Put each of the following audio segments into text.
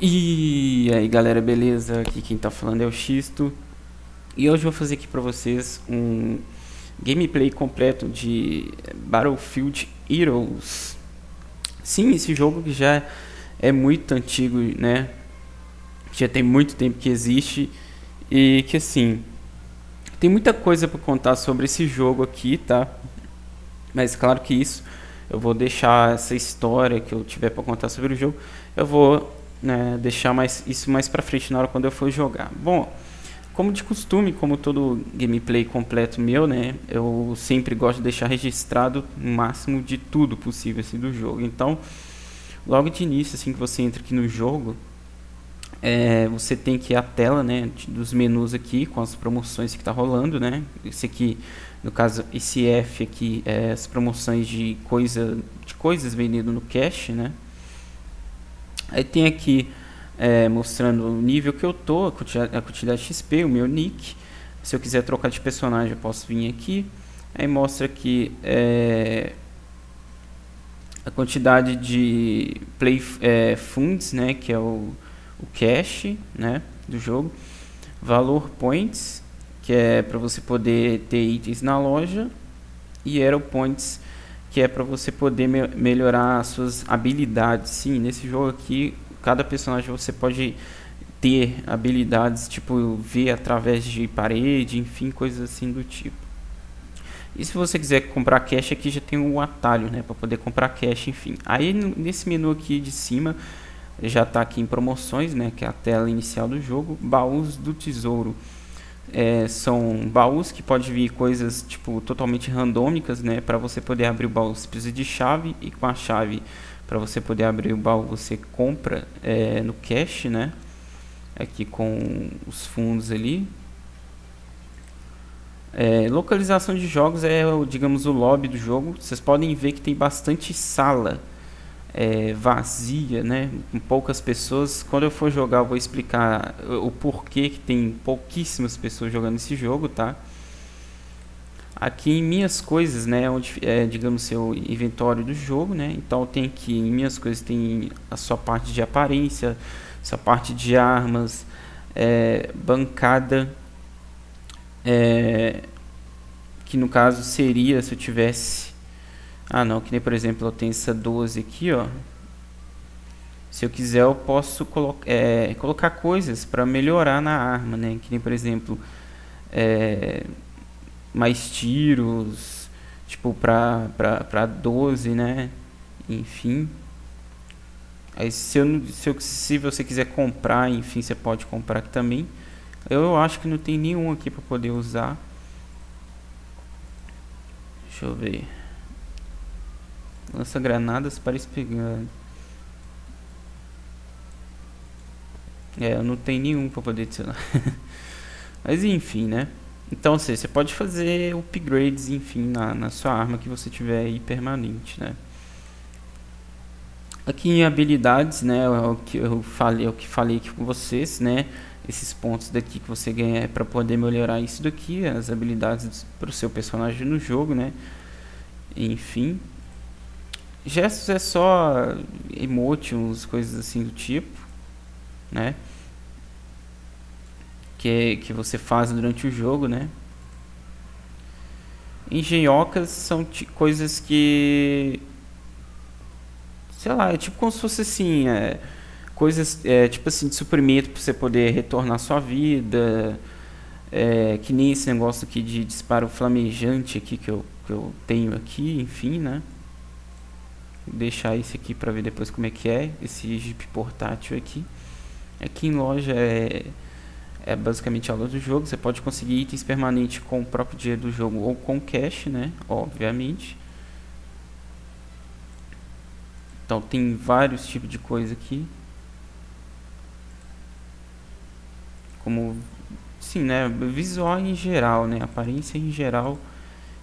E aí galera, beleza? Aqui quem tá falando é o Xisto. E hoje eu vou fazer aqui pra vocês um gameplay completo de Battlefield Heroes. Sim, esse jogo que já é muito antigo, né? Já tem muito tempo que existe. E que assim, tem muita coisa pra contar sobre esse jogo aqui, tá? Mas claro que isso, eu vou deixar essa história que eu tiver pra contar sobre o jogo, eu vou... né, deixar isso mais pra frente na hora quando eu for jogar. Bom, como de costume, como todo gameplay completo meu, né, eu sempre gosto de deixar registrado o máximo de tudo possível assim, do jogo. Então, logo de início, assim que você entra aqui no jogo, você tem que ir à tela, né, dos menus aqui com as promoções que tá rolando, né. Esse aqui, no caso, esse F aqui é as promoções de coisas vendidas no cache, né. Aí tem aqui mostrando o nível que eu tô, a quantidade de XP, o meu nick. Se eu quiser trocar de personagem eu posso vir aqui. Aí mostra aqui a quantidade de play funds, né, que é o cash, né, do jogo. Valor points, que é para você poder ter itens na loja. E Hero points, que é para você poder melhorar as suas habilidades. Sim, nesse jogo aqui, cada personagem você pode ter habilidades, tipo ver através de parede, enfim, coisas assim do tipo. E se você quiser comprar cash, aqui já tem um atalho, né, para poder comprar cash, enfim. Aí nesse menu aqui de cima, já tá aqui em promoções, né, que é a tela inicial do jogo, baús do tesouro. São baús que pode vir coisas tipo totalmente randômicas, né? Para você poder abrir o baú você precisa de chave, e com a chave para você poder abrir o baú você compra no cash, né? Aqui com os fundos ali. Localização de jogos é, digamos, o lobby do jogo. Vocês podem ver que tem bastante sala vazia, né, com poucas pessoas. Quando eu for jogar eu vou explicar o porquê que tem pouquíssimas pessoas jogando esse jogo, tá? Aqui em minhas coisas, né, onde digamos seu inventório do jogo, né? Então tem aqui em minhas coisas, tem a sua parte de aparência, sua parte de armas, bancada, que no caso seria se eu tivesse... Ah não, que nem por exemplo, eu tenho essa 12 aqui, ó. Se eu quiser eu posso colocar coisas para melhorar na arma, né? Que nem por exemplo, mais tiros, tipo pra 12, né? Enfim. Aí se você quiser comprar, enfim, você pode comprar aqui também. Eu acho que não tem nenhum aqui para poder usar. Deixa eu ver. Lança granadas para espegar. Eu não tenho nenhum para poder adicionar. Mas enfim, né? Então você pode fazer upgrades, enfim, na sua arma que você tiver aí permanente, né? Aqui em habilidades, né? É o que falei aqui com vocês, né? Esses pontos daqui que você ganha é para poder melhorar isso daqui, as habilidades para o seu personagem no jogo, né? Enfim. Gestos é só emotions, coisas assim do tipo, né? Que você faz durante o jogo, né? Engenhocas são coisas que... sei lá, é tipo como se fosse assim... coisas tipo assim de suprimento para você poder retornar sua vida... que nem esse negócio aqui de disparo flamejante aqui que eu tenho aqui, enfim, né? Vou deixar esse aqui para ver depois como é que é esse Jeep portátil aqui. Aqui em loja é basicamente a loja do jogo. Você pode conseguir itens permanentes com o próprio dinheiro do jogo ou com cash, né, obviamente. Então tem vários tipos de coisa aqui, como sim, né, visual em geral, né, aparência em geral,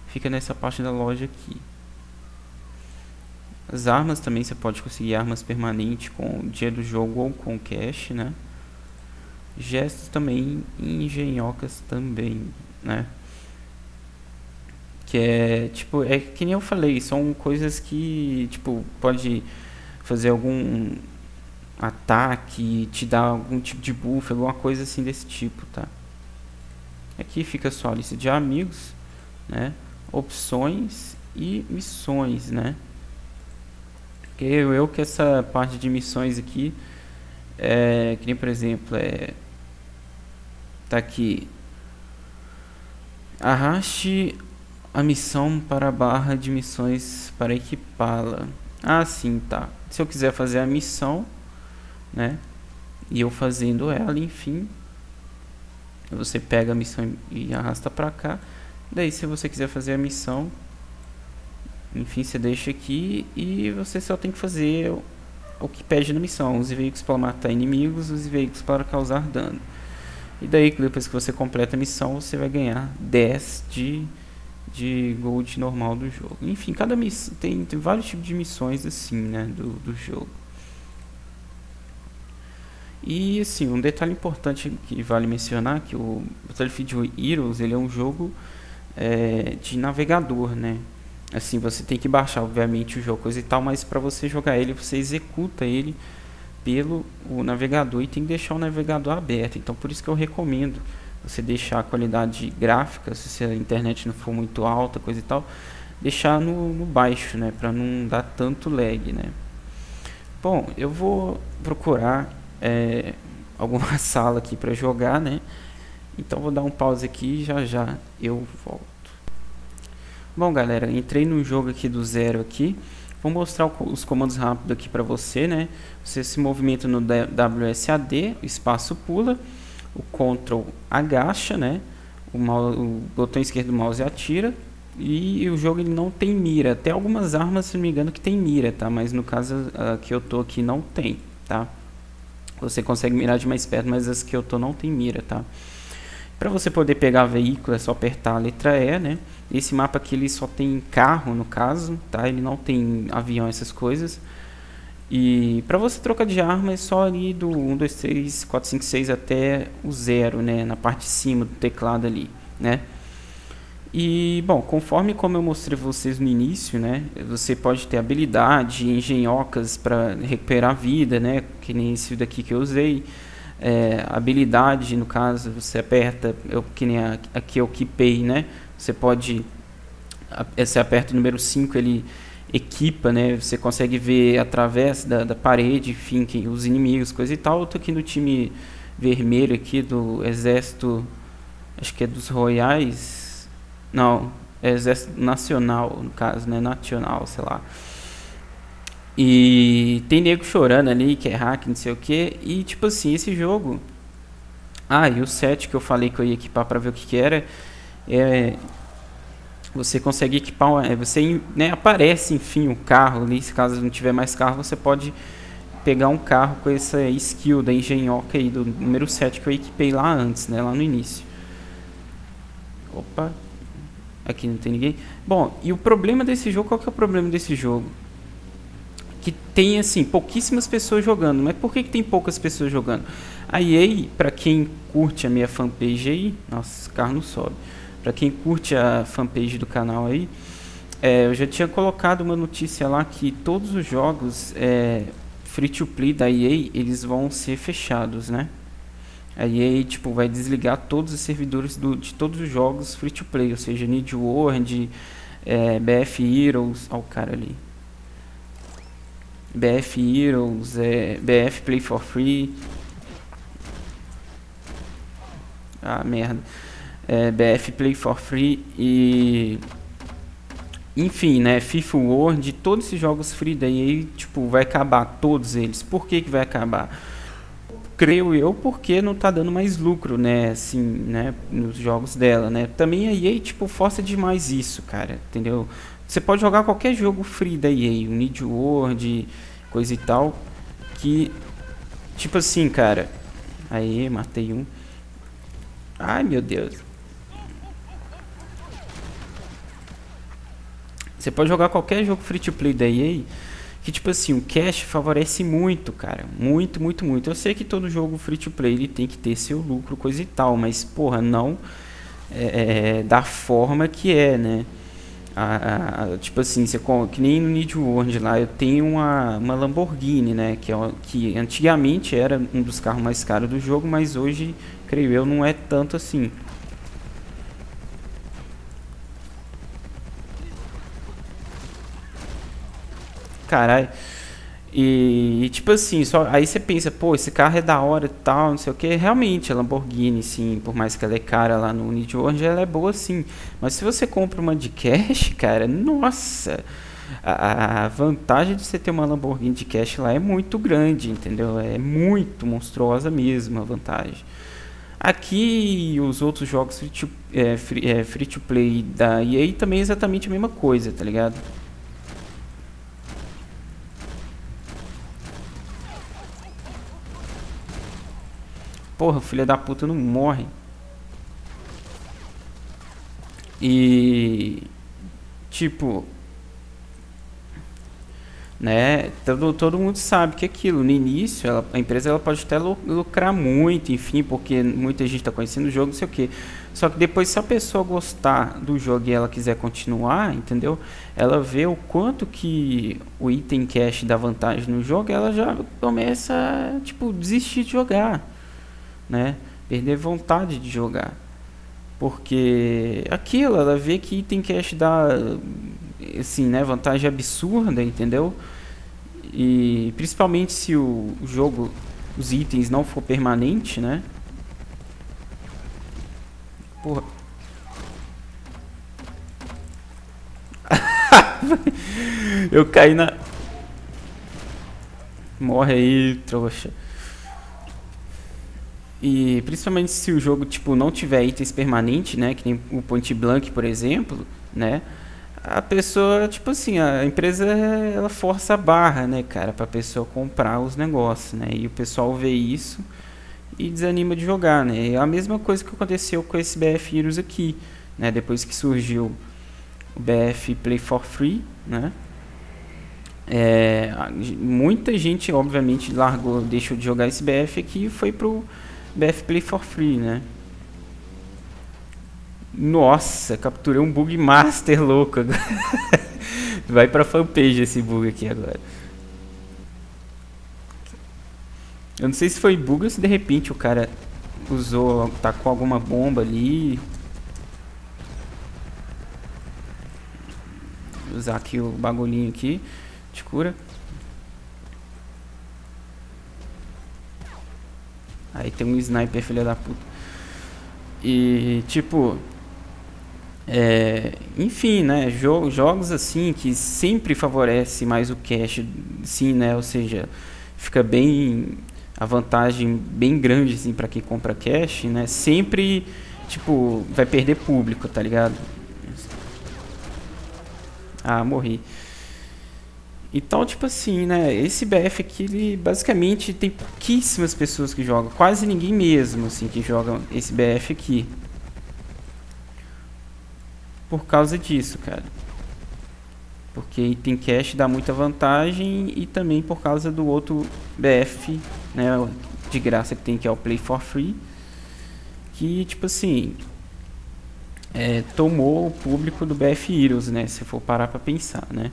fica nessa parte da loja aqui. As armas também, você pode conseguir armas permanentes com o dia do jogo ou com cash, né? Gestos também, engenhocas também, né? Que é, tipo, que nem eu falei, são coisas que, tipo, pode fazer algum ataque, te dar algum tipo de buff, alguma coisa assim desse tipo, tá? Aqui fica só a lista de amigos, né? Opções e missões, né? Creio eu que essa parte de missões aqui é que nem, por exemplo, tá aqui: arraste a missão para a barra de missões para equipá-la. Ah, sim, tá. Se eu quiser fazer a missão, né, e eu fazendo ela, enfim, você pega a missão e arrasta pra cá. Daí, se você quiser fazer a missão, enfim, você deixa aqui e você só tem que fazer o que pede na missão. Use veículos para matar inimigos, use veículos para causar dano. E daí, depois que você completa a missão, você vai ganhar 10 de gold normal do jogo. Enfim, cada missão tem vários tipos de missões assim, né, do jogo. E assim, um detalhe importante que vale mencionar, que o Battlefield Heroes, ele é um jogo de navegador, né? Assim, você tem que baixar obviamente o jogo, coisa e tal, mas para você jogar ele, você executa ele pelo o navegador e tem que deixar o navegador aberto. Então por isso que eu recomendo você deixar a qualidade gráfica, se a internet não for muito alta, coisa e tal, deixar no baixo, né, para não dar tanto lag, né. Bom, eu vou procurar alguma sala aqui para jogar, né, então vou dar um pause aqui e já eu volto. Bom, galera, entrei no jogo aqui do zero aqui. Vou mostrar os comandos rápidos aqui para você, né. Você se movimenta no WSAD, espaço pula, o Ctrl agacha, né, o botão esquerdo do mouse atira, e o jogo ele não tem mira. Tem algumas armas, se não me engano, que tem mira, tá, mas no caso que eu tô aqui não tem, tá. Você consegue mirar de mais perto, mas as que eu tô não tem mira, tá. Para você poder pegar veículo é só apertar a letra E, né. Esse mapa aqui ele só tem carro no caso, tá, ele não tem avião, essas coisas. E para você trocar de arma é só ali do 1, 2, 3, 4, 5, 6 até o 0, né, na parte de cima do teclado ali, né. E, bom, conforme como eu mostrei pra vocês no início, né, você pode ter habilidade, engenhocas para recuperar vida, né, que nem esse daqui que eu usei. Habilidade, no caso, você aperta, que nem aqui eu equipei, né, você pode, você aperta o número 5, ele equipa, né, você consegue ver através da parede, enfim, os inimigos, coisa e tal. Eu tô aqui no time vermelho aqui do exército, acho que é dos royais, não, é exército nacional, no caso, né, nacional, sei lá. E tem nego chorando ali, que é hack, não sei o que, e tipo assim, esse jogo... Ah, e o set que eu falei que eu ia equipar pra ver o que que era, você consegue equipar, você, né, aparece, enfim, um carro ali. Se caso não tiver mais carro, você pode pegar um carro com essa skill da engenhoca aí do número 7 que eu equipei lá antes, né, lá no início. Opa, aqui não tem ninguém. Bom, e o problema desse jogo, qual que é o problema desse jogo? Que tem, assim, pouquíssimas pessoas jogando. Mas por que tem poucas pessoas jogando? A EA, pra quem curte a minha fanpage aí... Nossa, esse carro não sobe. Pra quem curte a fanpage do canal aí, eu já tinha colocado uma notícia lá que todos os jogos free to play da EA, eles vão ser fechados, né? A EA, tipo, vai desligar todos os servidores de todos os jogos free to play, ou seja, Need for World, BF Heroes, ó o cara ali, BF Heroes, BF Play for Free, ah, merda, BF Play for Free e, enfim, né, FIFA World, todos esses jogos free da EA, tipo, vai acabar todos eles. Por que que vai acabar? Creio eu, porque não tá dando mais lucro, né, assim, né, nos jogos dela, né. Também a EA, tipo, força demais isso, cara, entendeu? Você pode jogar qualquer jogo free da EA, um Need for World, coisa e tal, que, tipo assim, cara, aí, matei um, ai, meu Deus. Você pode jogar qualquer jogo free to play da EA, que tipo assim, o cash favorece muito, cara, muito, muito, muito. Eu sei que todo jogo free to play ele tem que ter seu lucro, coisa e tal, mas porra, não da forma que é, né. tipo assim, você, que nem no Need for World lá, eu tenho uma Lamborghini, né, que antigamente era um dos carros mais caros do jogo, mas hoje, creio eu, não é tanto assim. Caralho. E tipo assim, só aí você pensa, pô, esse carro é da hora e tal, não sei o que. Realmente a Lamborghini, sim, por mais que ela é cara lá no Need for Speed, ela é boa sim. Mas se você compra uma de cash, cara, nossa, a vantagem de você ter uma Lamborghini de cash lá é muito grande, entendeu? É muito monstruosa mesmo a vantagem. Aqui os outros jogos free to play da EA também é exatamente a mesma coisa, tá ligado? Porra, filha da puta não morre. E tipo, né, todo mundo sabe que aquilo no início a empresa pode até lucrar muito, enfim, porque muita gente tá conhecendo o jogo, não sei o que. Só que depois, se a pessoa gostar do jogo e ela quiser continuar, entendeu, ela vê o quanto que o item cash dá vantagem no jogo, ela já começa a, tipo, desistir de jogar, né? Perder vontade de jogar, porque aquilo, ela vê que item cash dá, assim, né, vantagem absurda, entendeu? E principalmente se o jogo, os itens não for permanente, né? Porra. Eu caí na... Morre aí, trouxa. E principalmente se o jogo, tipo, não tiver itens permanentes, né, que nem o Point Blank, por exemplo, né, a pessoa, tipo assim, a empresa, ela força a barra, né, cara, pra pessoa comprar os negócios, né, e o pessoal vê isso e desanima de jogar, né. É a mesma coisa que aconteceu com esse BF Heroes aqui, né, depois que surgiu o BF Play for Free, né. Muita gente, obviamente, largou, deixou de jogar esse BF aqui e foi pro BF Play for Free, né? Nossa, capturei um bug master louco agora. Vai pra fanpage esse bug aqui agora. Eu não sei se foi bug ou se de repente o cara usou, tacou alguma bomba ali. Vou usar aqui o bagulhinho aqui de cura. Aí tem um sniper, filha da puta. E tipo, enfim, né, jogos assim que sempre favorece mais o cash, sim, né, ou seja, fica bem, a vantagem bem grande assim para quem compra cash, né, sempre, tipo, vai perder público, tá ligado? Ah, morri. Então, tipo assim, né, esse BF aqui, ele basicamente tem pouquíssimas pessoas que jogam, quase ninguém mesmo, assim, que joga esse BF aqui. Por causa disso, cara. Porque item cash dá muita vantagem e também por causa do outro BF, né, de graça que tem, que é o Play for Free. Que, tipo assim, tomou o público do BF Heroes, né, se for parar pra pensar, né.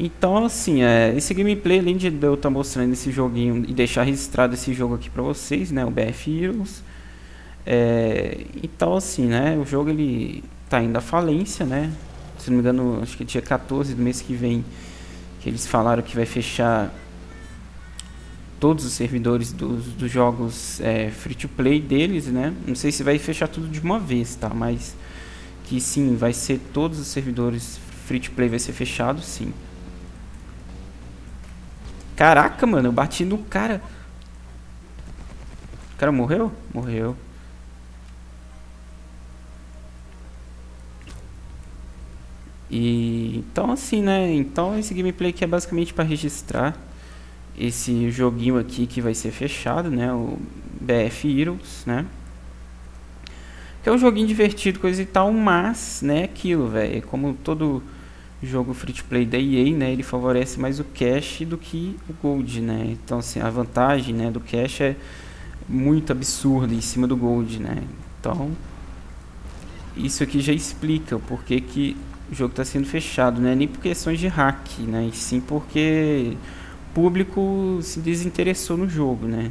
Então, assim, esse gameplay, além de eu estar mostrando esse joguinho e deixar registrado esse jogo aqui pra vocês, né, o BF Heroes, então, assim, né, o jogo, ele tá indo à falência, né, se não me engano, acho que dia 14 do mês que vem, que eles falaram que vai fechar todos os servidores dos jogos free to play deles, né, não sei se vai fechar tudo de uma vez, tá, mas que sim, vai ser todos os servidores free to play vai ser fechado, sim. Caraca, mano, eu bati no cara. O cara morreu? Morreu. E então, assim, né? Então, esse gameplay aqui é basicamente para registrar esse joguinho aqui que vai ser fechado, né? O BF Heroes, né? Que é um joguinho divertido, coisa e tal, mas, né? Aquilo, velho. Como todo jogo free to play da EA, né, ele favorece mais o cash do que o gold, né, então assim, a vantagem, né, do cash é muito absurda em cima do gold, né, então isso aqui já explica o porquê que o jogo está sendo fechado, né? Nem por questões de hack, né? E sim porque o público se desinteressou no jogo, né?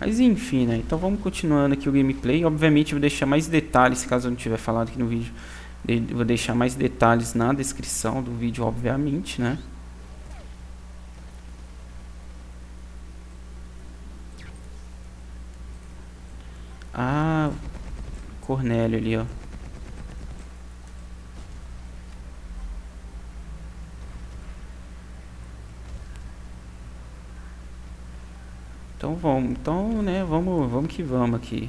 Mas enfim, né? Então vamos continuando aqui o gameplay. Obviamente eu vou deixar mais detalhes, caso eu não tiver falado aqui no vídeo. Vou deixar mais detalhes na descrição do vídeo, obviamente, né? Ah, Cornélio ali, ó. Então vamos, né? Vamos que vamos aqui.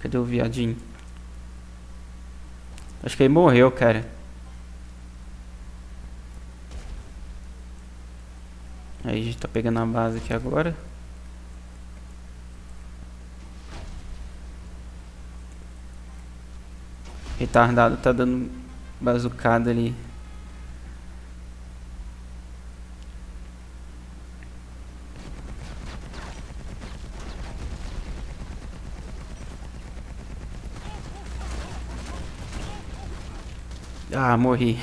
Cadê o viadinho? Acho que ele morreu, cara. Aí a gente tá pegando a base aqui agora. Retardado, tá dando bazucada ali. Ah, morri.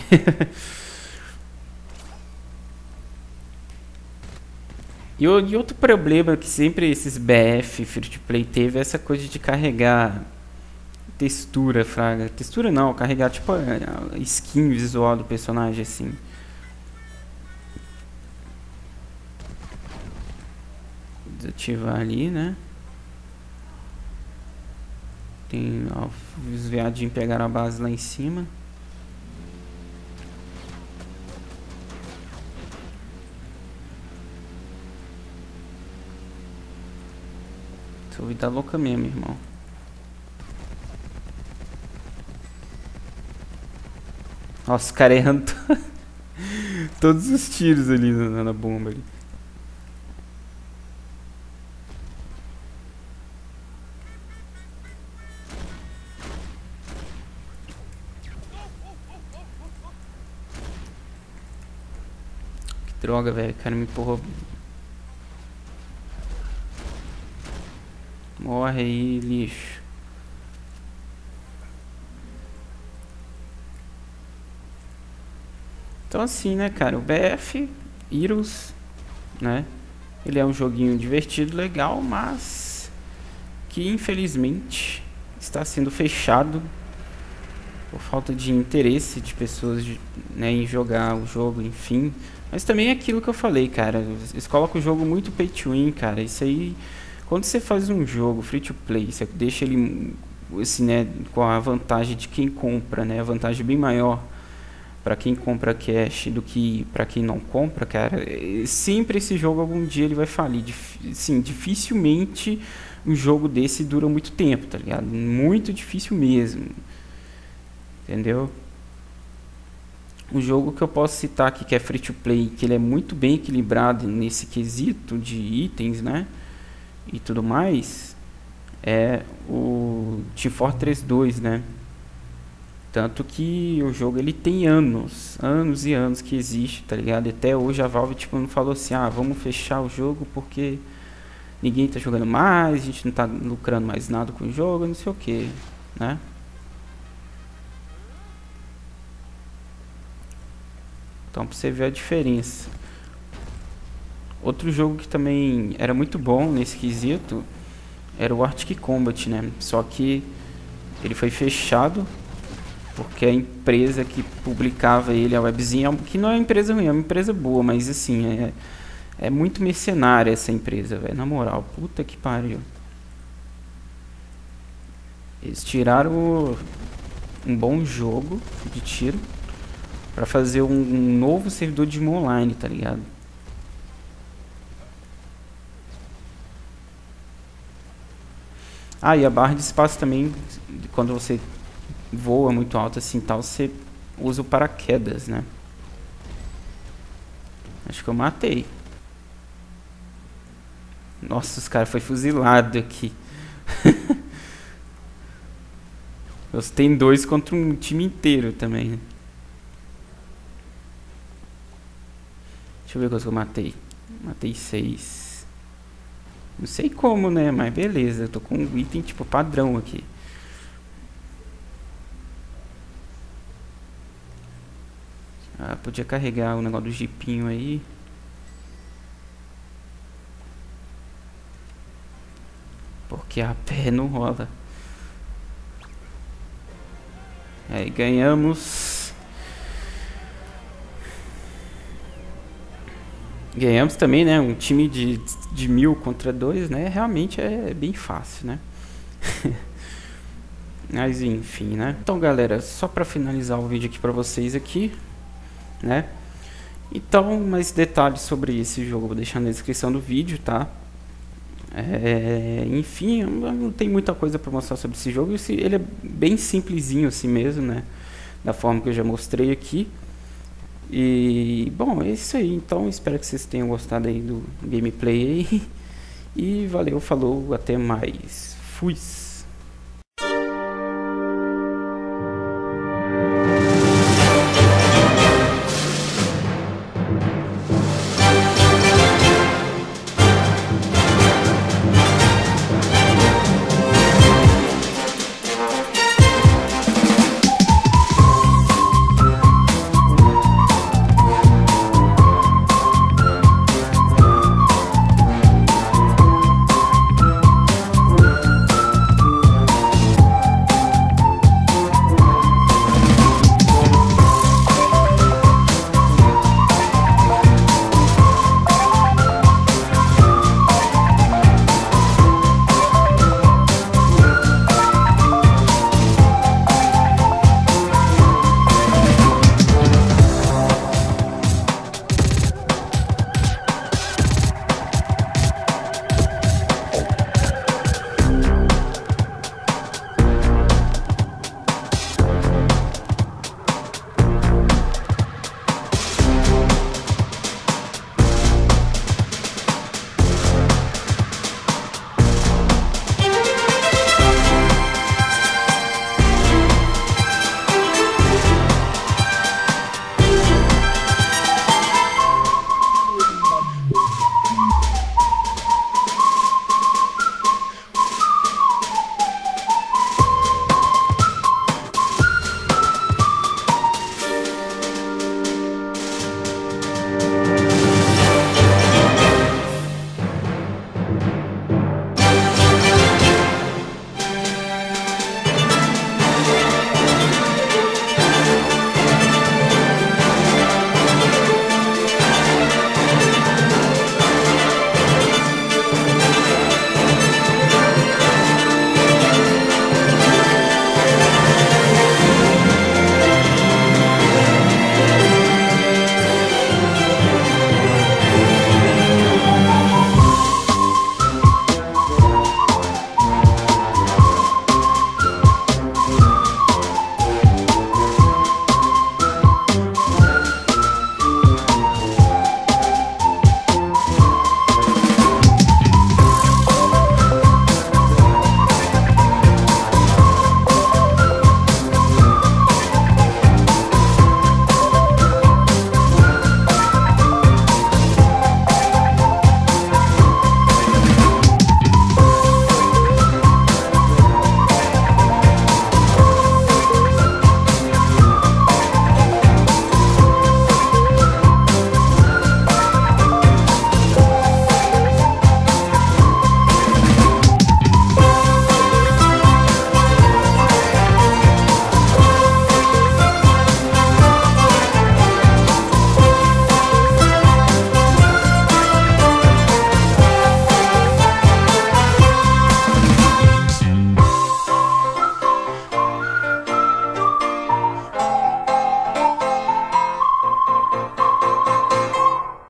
E outro problema que sempre esses BF free to play teve é essa coisa de carregar textura, fraga. Textura não, carregar tipo a skin visual do personagem, assim. Desativar ali, né? Tem, ó, os viadinhos pegaram a base lá em cima. Sua vida louca mesmo, irmão. Nossa, os caras errando todos os tiros ali na bomba ali. Que droga, velho. O cara me empurrou. Morre aí, lixo. Então assim, né, cara, o BF Heroes, né, ele é um joguinho divertido, legal, mas que infelizmente está sendo fechado por falta de interesse de pessoas, né, em jogar o jogo, enfim. Mas também é aquilo que eu falei, cara, eles colocam o jogo muito pay to win, cara, isso aí, quando você faz um jogo free to play, você deixa ele assim, né, com a vantagem de quem compra, né, a vantagem bem maior para quem compra cash do que para quem não compra, cara. Sempre esse jogo algum dia ele vai falir. Sim, dificilmente um jogo desse dura muito tempo, tá ligado? Muito difícil mesmo. Entendeu? Um jogo que eu posso citar aqui que é free to play, que ele é muito bem equilibrado nesse quesito de itens, né? E tudo mais, é o Team Fortress 2, né? Tanto que o jogo ele tem anos e anos que existe, tá ligado? E até hoje a Valve tipo não falou assim: "Ah, vamos fechar o jogo porque ninguém tá jogando mais, a gente não tá lucrando mais nada com o jogo, não sei o que", né? Então pra você ver a diferença. Outro jogo que também era muito bom nesse quesito era o Arctic Combat, né? Só que ele foi fechado porque a empresa que publicava ele, a webzinha, que não é uma empresa ruim, é uma empresa boa, mas assim, é muito mercenária essa empresa, velho, na moral, puta que pariu. Eles tiraram um bom jogo de tiro pra fazer um novo servidor de online, tá ligado? Ah, e a barra de espaço também, quando você voa muito alto assim tal, você usa o paraquedas, né? Acho que eu matei. Nossa, os caras foi fuzilado aqui. Você tem dois contra um time inteiro também, né? Deixa eu ver quantos que eu matei. Matei 6. Não sei como, né? Mas beleza, eu tô com um item tipo padrão aqui. Ah, podia carregar o negócio do jipinho aí. Porque a pé não rola. Aí ganhamos. Ganhamos também, né? Um time de 1000 contra 2, né? Realmente é bem fácil, né? Mas enfim, né? Então, galera, só pra finalizar o vídeo aqui pra vocês aqui, né? Então, mais detalhes sobre esse jogo eu vou deixar na descrição do vídeo, tá? Enfim, não tem muita coisa para mostrar sobre esse jogo. Ele é bem simplesinho assim mesmo, né? Da forma que eu já mostrei aqui. E bom, é isso aí. Então, espero que vocês tenham gostado aí do gameplay aí. E valeu, falou, até mais. Fui!